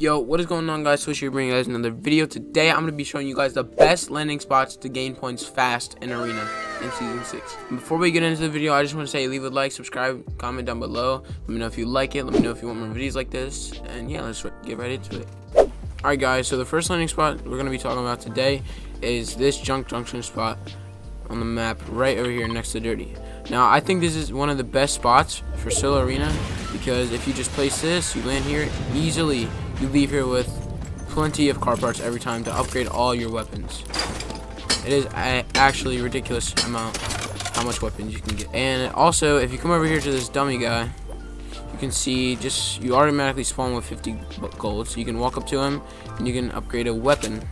Yo, what is going on, guys? So here bringing you guys another video. Today I'm gonna be showing you guys the best landing spots to gain points fast in Arena in season 6. And before we get into the video, I just want to say leave a like, subscribe, comment down below. Let me know if you like it. Let me know if you want more videos like this. And yeah, let's get right into it. All right, guys. So the first landing spot we're gonna be talking about today is this Junk Junction spot on the map right over here next to Dirty. Now I think this is one of the best spots for solo Arena, because if you just place this, you land here easily. You leave here with plenty of car parts every time to upgrade all your weapons. It is actually a ridiculous amount how much weapons you can get. And also, if you come over here to this dummy guy, you can see just you automatically spawn with 50 gold. So you can walk up to him and you can upgrade a weapon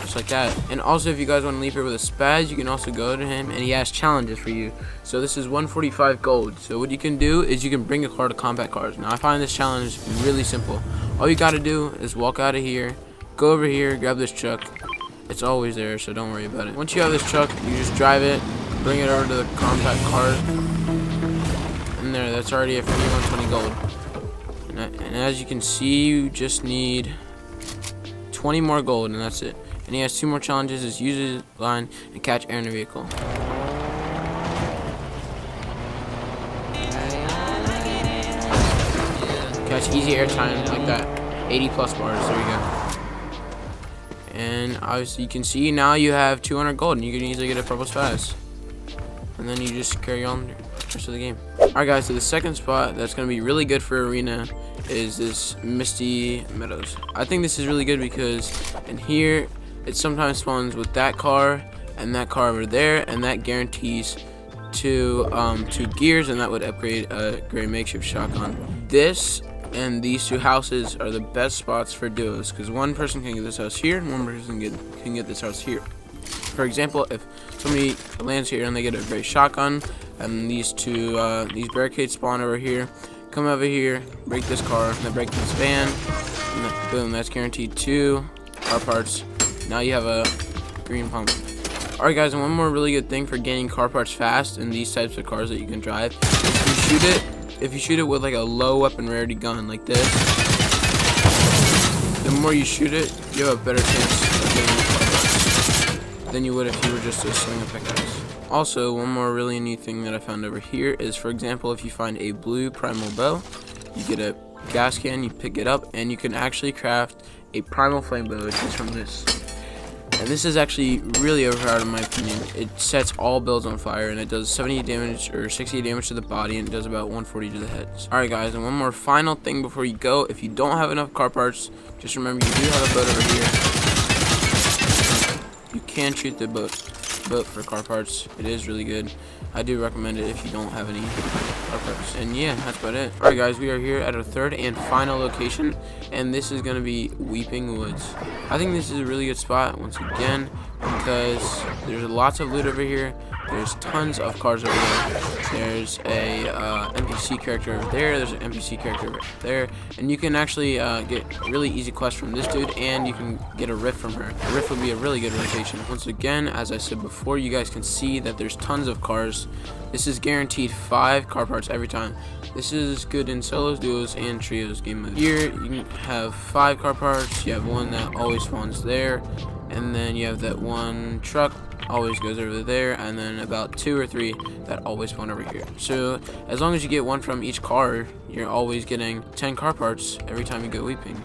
just like that. And also, if you guys want to leave here with a spaz, you can also go to him and he has challenges for you. So this is 145 gold. So what you can do is you can bring a car to combat cars. Now I find this challenge really simple. All you gotta do is walk out of here, go over here, grab this truck. It's always there, so don't worry about it. Once you have this truck, you just drive it, bring it over to the compact car. And there, that's already at 120 gold. And as you can see, you just need 20 more gold, and that's it. And he has 2 more challenges: is use his line and catch air in a vehicle. Catch easy air time like that, 80 plus bars. There we go. And obviously you can see now you have 200 gold and you can easily get a purple spaz, and then you just carry on the rest of the game. Alright guys, so the second spot that's going to be really good for Arena is this Misty Meadows. I think this is really good because in here it sometimes spawns with that car and that car over there, and that guarantees two gears, and that would upgrade a gray makeshift shotgun. This and these 2 houses are the best spots for duos, because one person can get this house here and one person can get this house here. For example, if somebody lands here and they get a gray shotgun, and these barricades spawn over here, come over here, break this car, and then break this van, and then, boom, that's guaranteed 2 car parts. Now you have a green pump. Alright guys, and one more really good thing for gaining car parts fast in these types of cars that you can drive, if you shoot it with like a low weapon rarity gun like this, the more you shoot it, you have a better chance of gaining car parts than you would if you were just a sling of pickaxe. Also, one more really neat thing that I found over here is, for example, if you find a blue primal bow, you get a gas can, you pick it up, and you can actually craft a primal flame bow just from this. And this is actually really overpowered in my opinion. It sets all builds on fire, and it does 70 damage or 60 damage to the body, and it does about 140 to the head. Alright guys, and one more final thing before you go. If you don't have enough car parts, just remember you do have a boat over here. You can shoot the boat for car parts. It is really good. I do recommend it if you don't have any car parts. And yeah, that's about it. Alright guys, we are here at our third and final location, and this is going to be Weeping Woods. I think this is a really good spot once again, because there's lots of loot over here. There's tons of cars over here. There's a NPC character over there. There's an NPC character over there. And you can actually get really easy quests from this dude, and you can get a rift from her. A rift would be a really good rotation. Once again, as I said before, you guys can see that there's tons of cars. This is guaranteed 5 car parts every time. This is good in solos, duos, and trios game mode. Here, you can have 5 car parts. You have one that always spawns there. And then you have that one truck always goes over there, and then about 2 or 3 that always spawn over here. So as long as you get one from each car, you're always getting 10 car parts every time you go Weeping.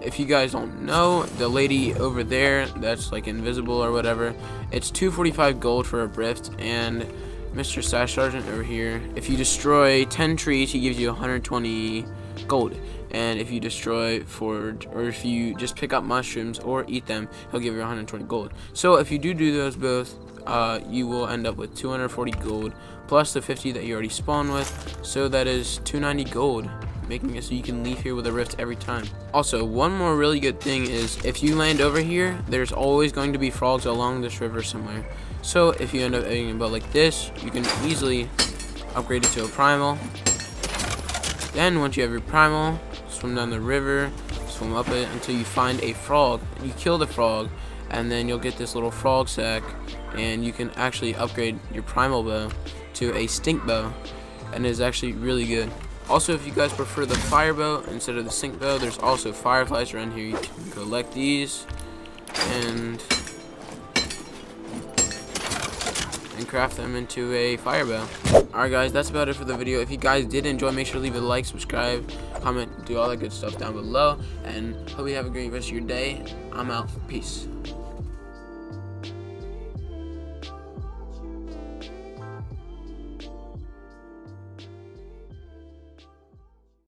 If you guys don't know, the lady over there that's like invisible or whatever, it's 245 gold for a rift. And Mr. Stash Sergeant over here, if you destroy 10 trees, he gives you 120 gold. And if you destroy forage, or if you just pick up mushrooms or eat them, he'll give you 120 gold. So if you do those both, you will end up with 240 gold plus the 50 that you already spawned with. So that is 290 gold, making it so you can leave here with a rift every time. Also, one more really good thing is, if you land over here, there's always going to be frogs along this river somewhere. So if you end up having a boat like this, you can easily upgrade it to a primal. Then once you have your primal, swim down the river, swim up it until you find a frog. You kill the frog, and then you'll get this little frog sack, and you can actually upgrade your primal bow to a stink bow, and it's actually really good. Also, if you guys prefer the fire bow instead of the sink bow, there's also fireflies around here. You can collect these and craft them into a fire bow. Alright guys, that's about it for the video. If you guys did enjoy, make sure to leave a like, subscribe, comment, do all that good stuff down below. And hope you have a great rest of your day. I'm out. Peace.